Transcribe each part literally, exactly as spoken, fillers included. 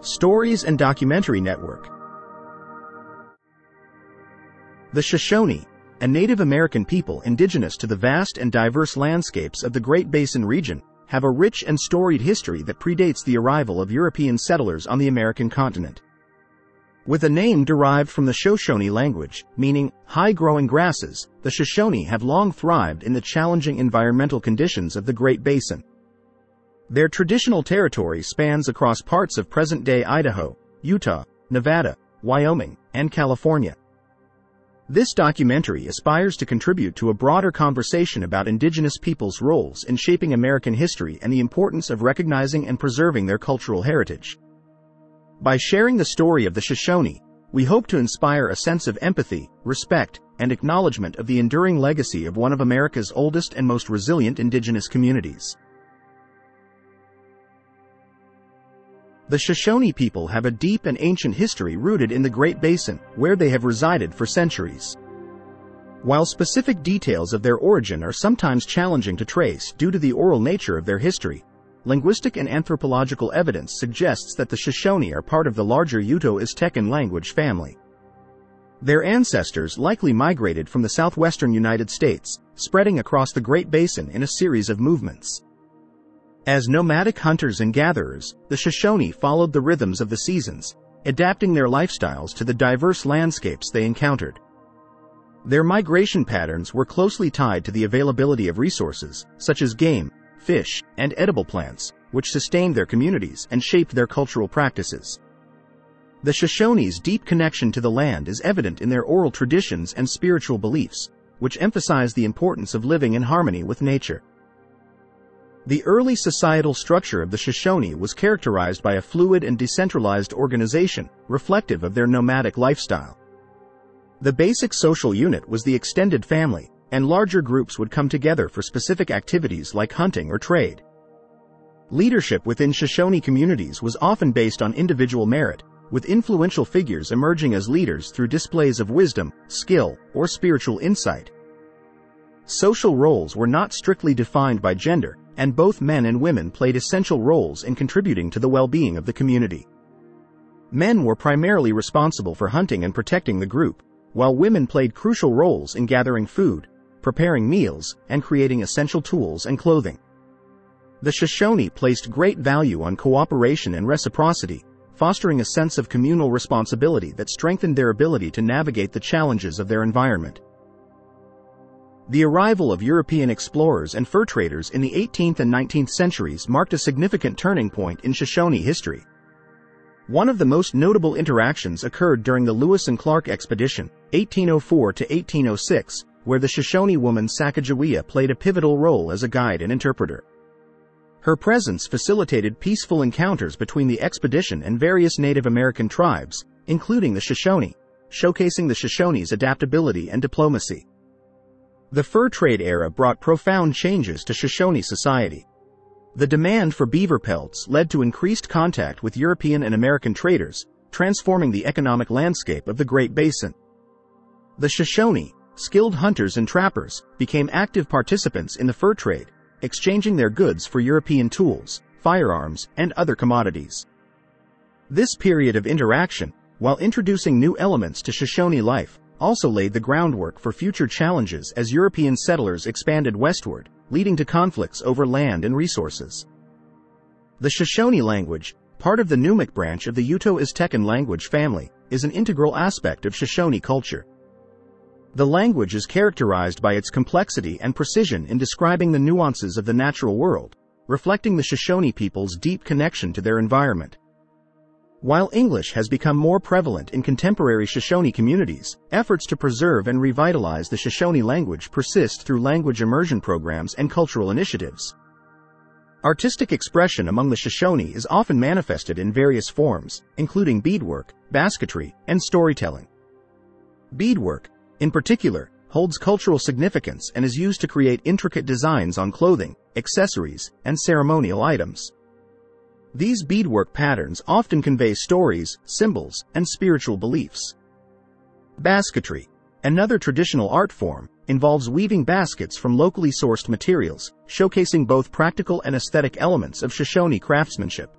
Stories and Documentary Network. The Shoshone, a Native American people indigenous to the vast and diverse landscapes of the Great Basin region, have a rich and storied history that predates the arrival of European settlers on the American continent. With a name derived from the Shoshone language, meaning high-growing grasses, the Shoshone have long thrived in the challenging environmental conditions of the Great Basin. Their traditional territory spans across parts of present-day Idaho, Utah, Nevada, Wyoming, and California. This documentary aspires to contribute to a broader conversation about indigenous peoples' roles in shaping American history and the importance of recognizing and preserving their cultural heritage. By sharing the story of the Shoshone, we hope to inspire a sense of empathy, respect, and acknowledgement of the enduring legacy of one of America's oldest and most resilient indigenous communities. The Shoshone people have a deep and ancient history rooted in the Great Basin, where they have resided for centuries. While specific details of their origin are sometimes challenging to trace due to the oral nature of their history, linguistic and anthropological evidence suggests that the Shoshone are part of the larger Uto-Aztecan language family. Their ancestors likely migrated from the southwestern United States, spreading across the Great Basin in a series of movements. As nomadic hunters and gatherers, the Shoshone followed the rhythms of the seasons, adapting their lifestyles to the diverse landscapes they encountered. Their migration patterns were closely tied to the availability of resources, such as game, fish, and edible plants, which sustained their communities and shaped their cultural practices. The Shoshone's deep connection to the land is evident in their oral traditions and spiritual beliefs, which emphasize the importance of living in harmony with nature. The early societal structure of the Shoshone was characterized by a fluid and decentralized organization, reflective of their nomadic lifestyle. The basic social unit was the extended family, and larger groups would come together for specific activities like hunting or trade. Leadership within Shoshone communities was often based on individual merit, with influential figures emerging as leaders through displays of wisdom, skill, or spiritual insight. Social roles were not strictly defined by gender, and both men and women played essential roles in contributing to the well-being of the community. Men were primarily responsible for hunting and protecting the group, while women played crucial roles in gathering food, preparing meals, and creating essential tools and clothing. The Shoshone placed great value on cooperation and reciprocity, fostering a sense of communal responsibility that strengthened their ability to navigate the challenges of their environment. The arrival of European explorers and fur traders in the eighteenth and nineteenth centuries marked a significant turning point in Shoshone history. One of the most notable interactions occurred during the Lewis and Clark Expedition, eighteen oh four to eighteen oh six, where the Shoshone woman Sacagawea played a pivotal role as a guide and interpreter. Her presence facilitated peaceful encounters between the expedition and various Native American tribes, including the Shoshone, showcasing the Shoshone's adaptability and diplomacy. The fur trade era brought profound changes to Shoshone society. The demand for beaver pelts led to increased contact with European and American traders, transforming the economic landscape of the Great Basin. The Shoshone, skilled hunters and trappers, became active participants in the fur trade, exchanging their goods for European tools, firearms, and other commodities. This period of interaction, while introducing new elements to Shoshone life, also laid the groundwork for future challenges as European settlers expanded westward, leading to conflicts over land and resources. The Shoshone language, part of the Numic branch of the Uto-Aztecan language family, is an integral aspect of Shoshone culture. The language is characterized by its complexity and precision in describing the nuances of the natural world, reflecting the Shoshone people's deep connection to their environment. While English has become more prevalent in contemporary Shoshone communities, efforts to preserve and revitalize the Shoshone language persist through language immersion programs and cultural initiatives. Artistic expression among the Shoshone is often manifested in various forms, including beadwork, basketry, and storytelling. Beadwork, in particular, holds cultural significance and is used to create intricate designs on clothing, accessories, and ceremonial items. These beadwork patterns often convey stories, symbols, and spiritual beliefs. Basketry, another traditional art form, involves weaving baskets from locally sourced materials, showcasing both practical and aesthetic elements of Shoshone craftsmanship.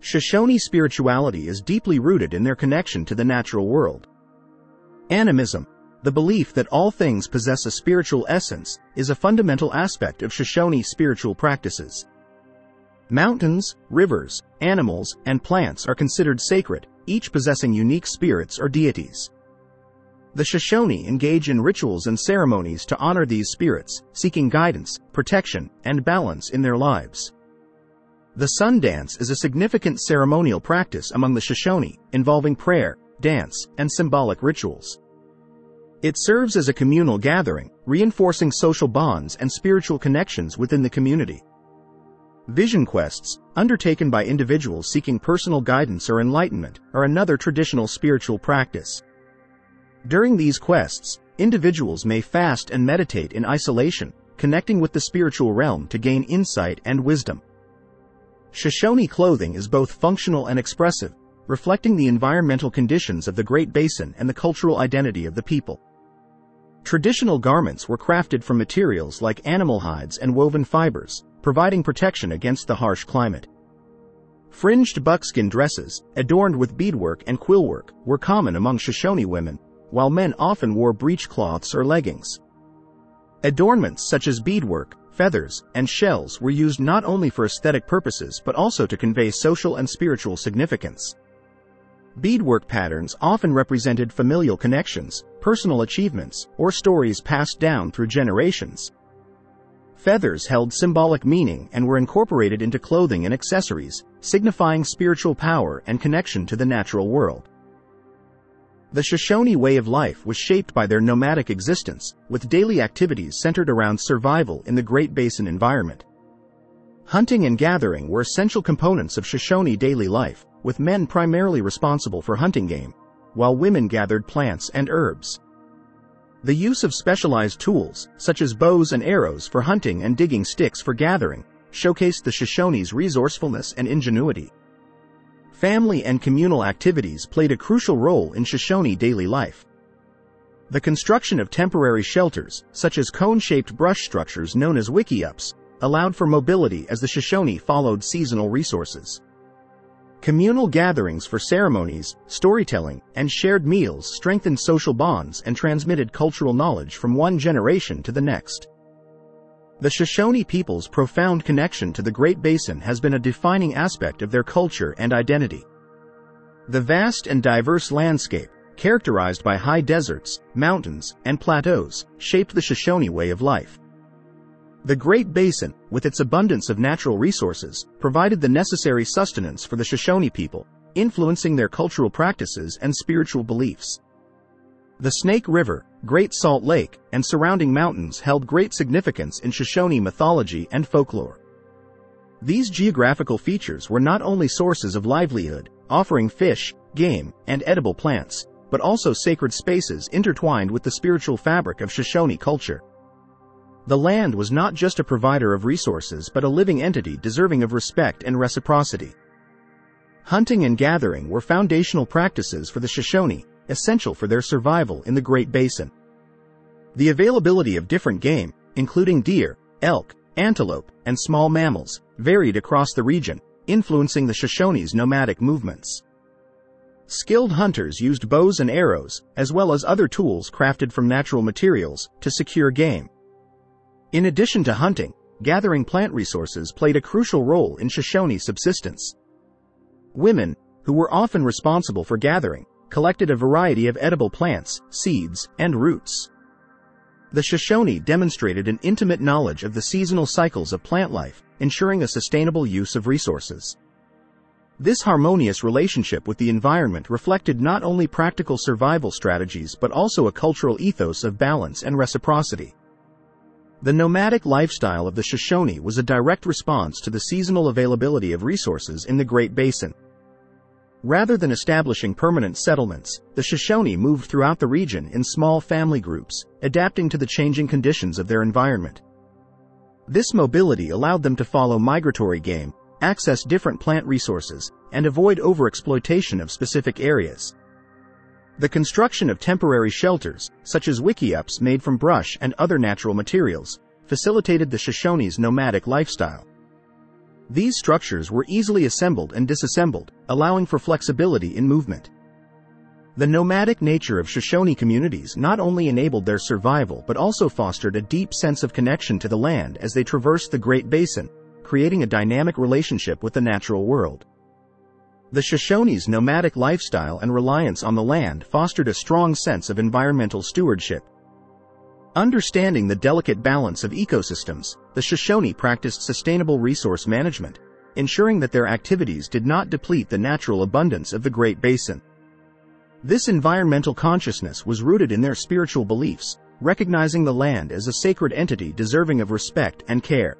Shoshone spirituality is deeply rooted in their connection to the natural world. Animism, the belief that all things possess a spiritual essence, is a fundamental aspect of Shoshone spiritual practices. Mountains, rivers, animals, and plants are considered sacred, each possessing unique spirits or deities. The Shoshone engage in rituals and ceremonies to honor these spirits, seeking guidance, protection, and balance in their lives. The Sun Dance is a significant ceremonial practice among the Shoshone, involving prayer, dance, and symbolic rituals. It serves as a communal gathering, reinforcing social bonds and spiritual connections within the community. Vision quests, undertaken by individuals seeking personal guidance or enlightenment, are another traditional spiritual practice. During these quests, individuals may fast and meditate in isolation, connecting with the spiritual realm to gain insight and wisdom. Shoshone clothing is both functional and expressive, reflecting the environmental conditions of the Great Basin and the cultural identity of the people. Traditional garments were crafted from materials like animal hides and woven fibers, providing protection against the harsh climate. Fringed buckskin dresses, adorned with beadwork and quillwork, were common among Shoshone women, while men often wore breechcloths or leggings. Adornments such as beadwork, feathers, and shells were used not only for aesthetic purposes but also to convey social and spiritual significance. Beadwork patterns often represented familial connections, personal achievements, or stories passed down through generations. Feathers held symbolic meaning and were incorporated into clothing and accessories, signifying spiritual power and connection to the natural world. The Shoshone way of life was shaped by their nomadic existence, with daily activities centered around survival in the Great Basin environment. Hunting and gathering were essential components of Shoshone daily life, with men primarily responsible for hunting game, while women gathered plants and herbs. The use of specialized tools, such as bows and arrows for hunting and digging sticks for gathering, showcased the Shoshone's resourcefulness and ingenuity. Family and communal activities played a crucial role in Shoshone daily life. The construction of temporary shelters, such as cone-shaped brush structures known as wikiups, allowed for mobility as the Shoshone followed seasonal resources. Communal gatherings for ceremonies, storytelling, and shared meals strengthened social bonds and transmitted cultural knowledge from one generation to the next. The Shoshone people's profound connection to the Great Basin has been a defining aspect of their culture and identity. The vast and diverse landscape, characterized by high deserts, mountains, and plateaus, shaped the Shoshone way of life. The Great Basin, with its abundance of natural resources, provided the necessary sustenance for the Shoshone people, influencing their cultural practices and spiritual beliefs. The Snake River, Great Salt Lake, and surrounding mountains held great significance in Shoshone mythology and folklore. These geographical features were not only sources of livelihood, offering fish, game, and edible plants, but also sacred spaces intertwined with the spiritual fabric of Shoshone culture. The land was not just a provider of resources but a living entity deserving of respect and reciprocity. Hunting and gathering were foundational practices for the Shoshone, essential for their survival in the Great Basin. The availability of different game, including deer, elk, antelope, and small mammals, varied across the region, influencing the Shoshone's nomadic movements. Skilled hunters used bows and arrows, as well as other tools crafted from natural materials, to secure game. In addition to hunting, gathering plant resources played a crucial role in Shoshone subsistence. Women, who were often responsible for gathering, collected a variety of edible plants, seeds, and roots. The Shoshone demonstrated an intimate knowledge of the seasonal cycles of plant life, ensuring a sustainable use of resources. This harmonious relationship with the environment reflected not only practical survival strategies but also a cultural ethos of balance and reciprocity. The nomadic lifestyle of the Shoshone was a direct response to the seasonal availability of resources in the Great Basin. Rather than establishing permanent settlements, the Shoshone moved throughout the region in small family groups, adapting to the changing conditions of their environment. This mobility allowed them to follow migratory game, access different plant resources, and avoid overexploitation of specific areas. The construction of temporary shelters, such as wikiups made from brush and other natural materials, facilitated the Shoshone's nomadic lifestyle. These structures were easily assembled and disassembled, allowing for flexibility in movement. The nomadic nature of Shoshone communities not only enabled their survival but also fostered a deep sense of connection to the land as they traversed the Great Basin, creating a dynamic relationship with the natural world. The Shoshone's nomadic lifestyle and reliance on the land fostered a strong sense of environmental stewardship. Understanding the delicate balance of ecosystems, the Shoshone practiced sustainable resource management, ensuring that their activities did not deplete the natural abundance of the Great Basin. This environmental consciousness was rooted in their spiritual beliefs, recognizing the land as a sacred entity deserving of respect and care.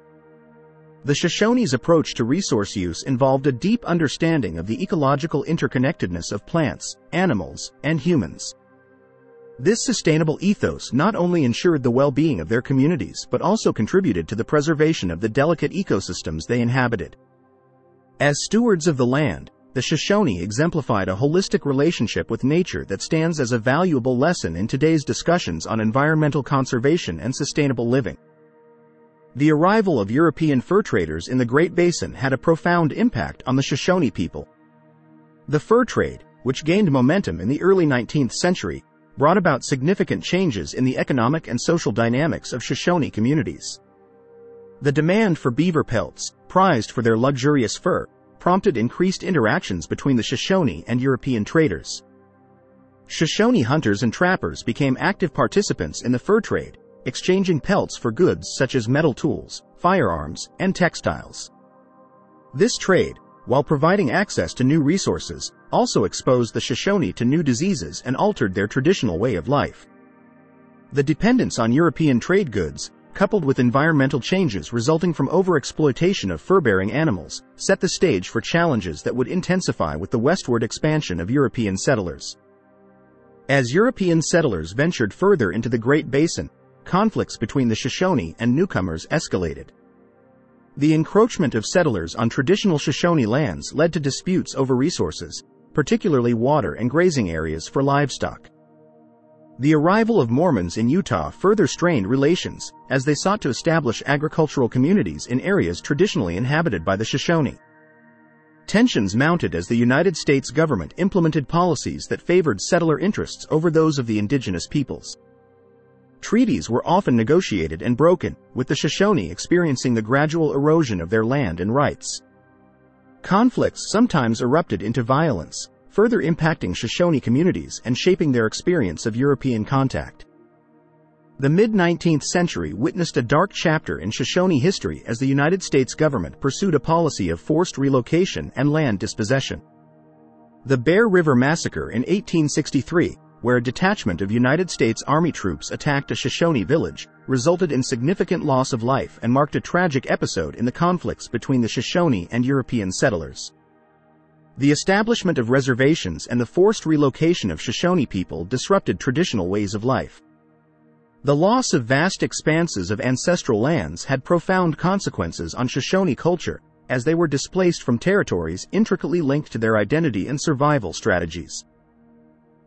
The Shoshone's approach to resource use involved a deep understanding of the ecological interconnectedness of plants, animals, and humans. This sustainable ethos not only ensured the well-being of their communities but also contributed to the preservation of the delicate ecosystems they inhabited. As stewards of the land, the Shoshone exemplified a holistic relationship with nature that stands as a valuable lesson in today's discussions on environmental conservation and sustainable living. The arrival of European fur traders in the Great Basin had a profound impact on the Shoshone people. The fur trade, which gained momentum in the early nineteenth century, brought about significant changes in the economic and social dynamics of Shoshone communities. The demand for beaver pelts, prized for their luxurious fur, prompted increased interactions between the Shoshone and European traders. Shoshone hunters and trappers became active participants in the fur trade, exchanging pelts for goods such as metal tools, firearms, and textiles. This trade, while providing access to new resources, also exposed the Shoshone to new diseases and altered their traditional way of life. The dependence on European trade goods, coupled with environmental changes resulting from overexploitation of fur-bearing animals, set the stage for challenges that would intensify with the westward expansion of European settlers. As European settlers ventured further into the Great Basin, conflicts between the Shoshone and newcomers escalated. The encroachment of settlers on traditional Shoshone lands led to disputes over resources, particularly water and grazing areas for livestock. The arrival of Mormons in Utah further strained relations, as they sought to establish agricultural communities in areas traditionally inhabited by the Shoshone. Tensions mounted as the United States government implemented policies that favored settler interests over those of the indigenous peoples. Treaties were often negotiated and broken, with the Shoshone experiencing the gradual erosion of their land and rights. Conflicts sometimes erupted into violence, further impacting Shoshone communities and shaping their experience of European contact. The mid-nineteenth century witnessed a dark chapter in Shoshone history as the United States government pursued a policy of forced relocation and land dispossession. The Bear River Massacre in eighteen sixty-three, where a detachment of United States Army troops attacked a Shoshone village, resulted in significant loss of life and marked a tragic episode in the conflicts between the Shoshone and European settlers. The establishment of reservations and the forced relocation of Shoshone people disrupted traditional ways of life. The loss of vast expanses of ancestral lands had profound consequences on Shoshone culture, as they were displaced from territories intricately linked to their identity and survival strategies.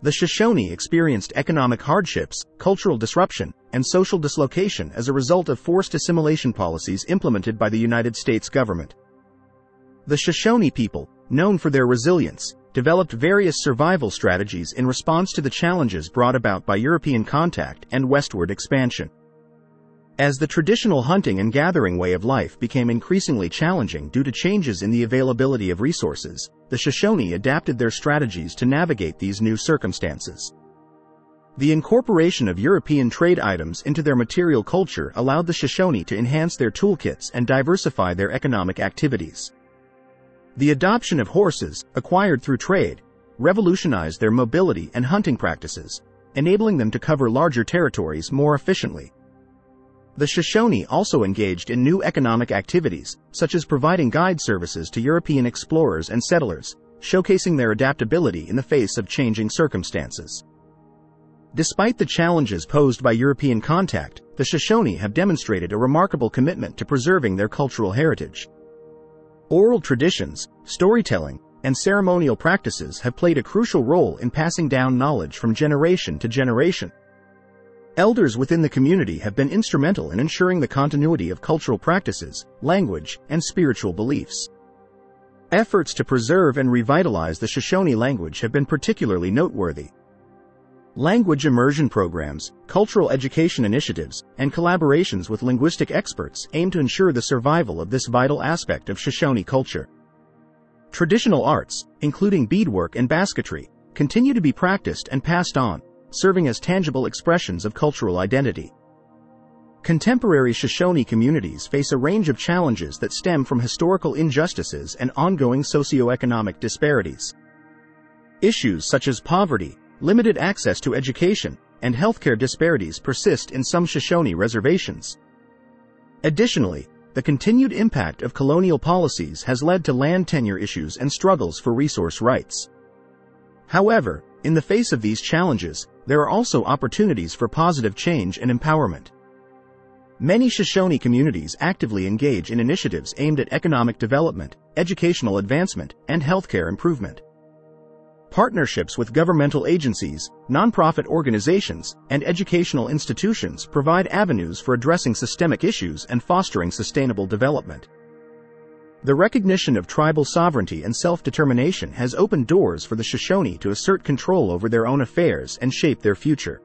The Shoshone experienced economic hardships, cultural disruption, and social dislocation as a result of forced assimilation policies implemented by the United States government. The Shoshone people, known for their resilience, developed various survival strategies in response to the challenges brought about by European contact and westward expansion. As the traditional hunting and gathering way of life became increasingly challenging due to changes in the availability of resources, the Shoshone adapted their strategies to navigate these new circumstances. The incorporation of European trade items into their material culture allowed the Shoshone to enhance their toolkits and diversify their economic activities. The adoption of horses, acquired through trade, revolutionized their mobility and hunting practices, enabling them to cover larger territories more efficiently. The Shoshone also engaged in new economic activities, such as providing guide services to European explorers and settlers, showcasing their adaptability in the face of changing circumstances. Despite the challenges posed by European contact, the Shoshone have demonstrated a remarkable commitment to preserving their cultural heritage. Oral traditions, storytelling, and ceremonial practices have played a crucial role in passing down knowledge from generation to generation. Elders within the community have been instrumental in ensuring the continuity of cultural practices, language, and spiritual beliefs. Efforts to preserve and revitalize the Shoshone language have been particularly noteworthy. Language immersion programs, cultural education initiatives, and collaborations with linguistic experts aim to ensure the survival of this vital aspect of Shoshone culture. Traditional arts, including beadwork and basketry, continue to be practiced and passed on, serving as tangible expressions of cultural identity. Contemporary Shoshone communities face a range of challenges that stem from historical injustices and ongoing socioeconomic disparities. Issues such as poverty, limited access to education, and healthcare disparities persist in some Shoshone reservations. Additionally, the continued impact of colonial policies has led to land tenure issues and struggles for resource rights. However, in the face of these challenges, there are also opportunities for positive change and empowerment. Many Shoshone communities actively engage in initiatives aimed at economic development, educational advancement, and healthcare improvement. Partnerships with governmental agencies, nonprofit organizations, and educational institutions provide avenues for addressing systemic issues and fostering sustainable development. The recognition of tribal sovereignty and self-determination has opened doors for the Shoshone to assert control over their own affairs and shape their future.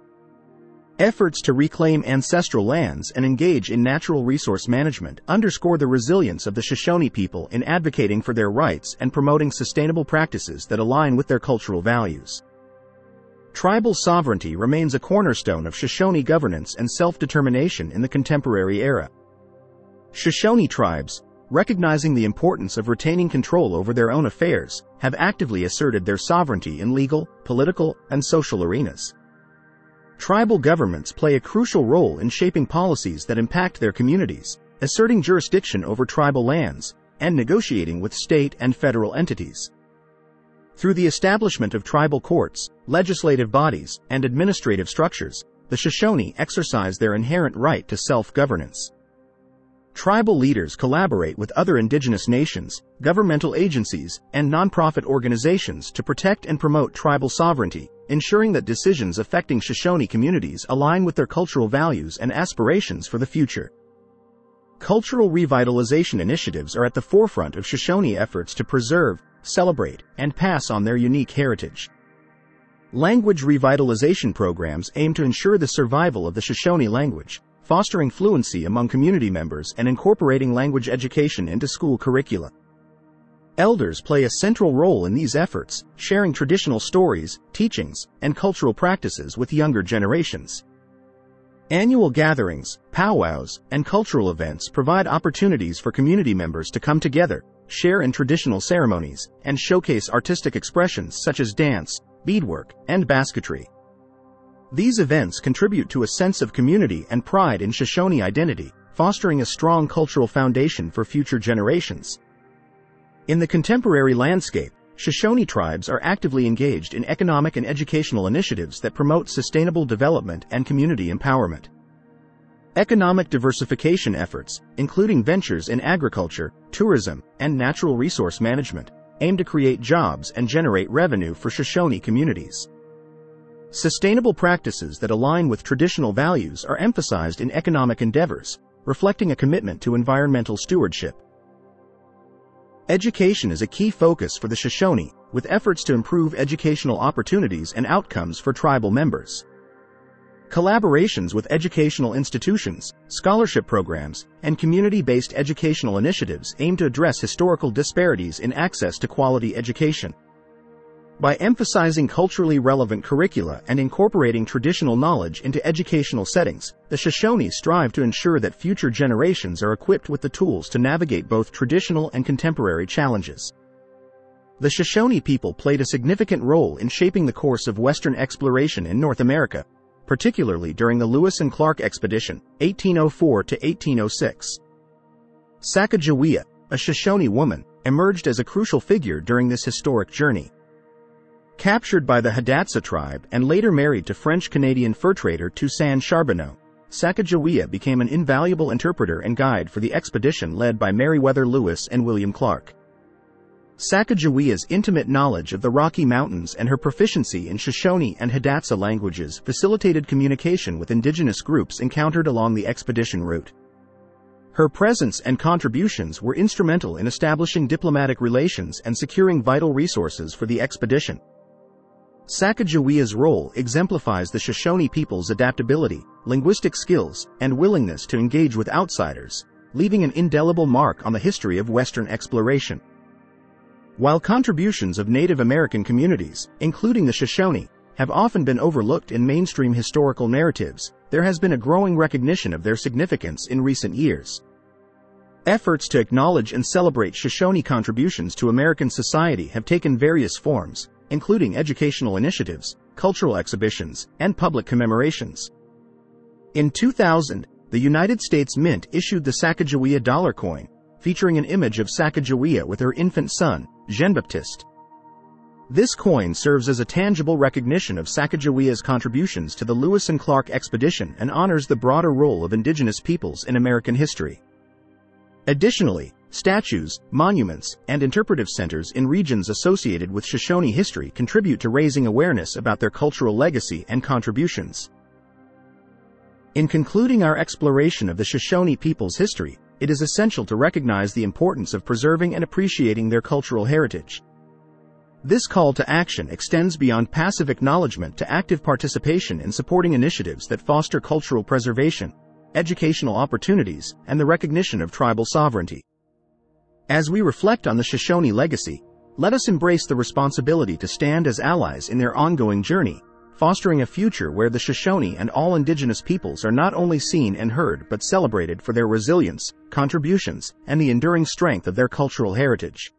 Efforts to reclaim ancestral lands and engage in natural resource management underscore the resilience of the Shoshone people in advocating for their rights and promoting sustainable practices that align with their cultural values. Tribal sovereignty remains a cornerstone of Shoshone governance and self-determination in the contemporary era. Shoshone tribes, recognizing the importance of retaining control over their own affairs, have actively asserted their sovereignty in legal, political, and social arenas. Tribal governments play a crucial role in shaping policies that impact their communities, asserting jurisdiction over tribal lands, and negotiating with state and federal entities. Through the establishment of tribal courts, legislative bodies, and administrative structures, the Shoshone exercise their inherent right to self-governance. Tribal leaders collaborate with other indigenous nations, governmental agencies, and nonprofit organizations to protect and promote tribal sovereignty, ensuring that decisions affecting Shoshone communities align with their cultural values and aspirations for the future. Cultural revitalization initiatives are at the forefront of Shoshone efforts to preserve, celebrate, and pass on their unique heritage. Language revitalization programs aim to ensure the survival of the Shoshone language, fostering fluency among community members and incorporating language education into school curricula. Elders play a central role in these efforts, sharing traditional stories, teachings, and cultural practices with younger generations. Annual gatherings, powwows, and cultural events provide opportunities for community members to come together, share in traditional ceremonies, and showcase artistic expressions such as dance, beadwork, and basketry. These events contribute to a sense of community and pride in Shoshone identity, fostering a strong cultural foundation for future generations. In the contemporary landscape, Shoshone tribes are actively engaged in economic and educational initiatives that promote sustainable development and community empowerment. Economic diversification efforts, including ventures in agriculture, tourism, and natural resource management, aim to create jobs and generate revenue for Shoshone communities. Sustainable practices that align with traditional values are emphasized in economic endeavors, reflecting a commitment to environmental stewardship. Education is a key focus for the Shoshone, with efforts to improve educational opportunities and outcomes for tribal members. Collaborations with educational institutions, scholarship programs, and community-based educational initiatives aim to address historical disparities in access to quality education. By emphasizing culturally relevant curricula and incorporating traditional knowledge into educational settings, the Shoshone strive to ensure that future generations are equipped with the tools to navigate both traditional and contemporary challenges. The Shoshone people played a significant role in shaping the course of Western exploration in North America, particularly during the Lewis and Clark Expedition, eighteen oh four to eighteen oh six. Sacagawea, a Shoshone woman, emerged as a crucial figure during this historic journey. Captured by the Hidatsa tribe and later married to French-Canadian fur trader Toussaint Charbonneau, Sacagawea became an invaluable interpreter and guide for the expedition led by Meriwether Lewis and William Clark. Sacagawea's intimate knowledge of the Rocky Mountains and her proficiency in Shoshone and Hidatsa languages facilitated communication with indigenous groups encountered along the expedition route. Her presence and contributions were instrumental in establishing diplomatic relations and securing vital resources for the expedition. Sacagawea's role exemplifies the Shoshone people's adaptability, linguistic skills, and willingness to engage with outsiders, leaving an indelible mark on the history of Western exploration. While contributions of Native American communities, including the Shoshone, have often been overlooked in mainstream historical narratives, there has been a growing recognition of their significance in recent years. Efforts to acknowledge and celebrate Shoshone contributions to American society have taken various forms, including educational initiatives, cultural exhibitions, and public commemorations. In two thousand, the United States Mint issued the Sacagawea dollar coin, featuring an image of Sacagawea with her infant son, Jean-Baptiste. This coin serves as a tangible recognition of Sacagawea's contributions to the Lewis and Clark expedition and honors the broader role of indigenous peoples in American history. Additionally, statues, monuments, and interpretive centers in regions associated with Shoshone history contribute to raising awareness about their cultural legacy and contributions. In concluding our exploration of the Shoshone people's history, it is essential to recognize the importance of preserving and appreciating their cultural heritage. This call to action extends beyond passive acknowledgement to active participation in supporting initiatives that foster cultural preservation, educational opportunities, and the recognition of tribal sovereignty. As we reflect on the Shoshone legacy, let us embrace the responsibility to stand as allies in their ongoing journey, fostering a future where the Shoshone and all indigenous peoples are not only seen and heard but celebrated for their resilience, contributions, and the enduring strength of their cultural heritage.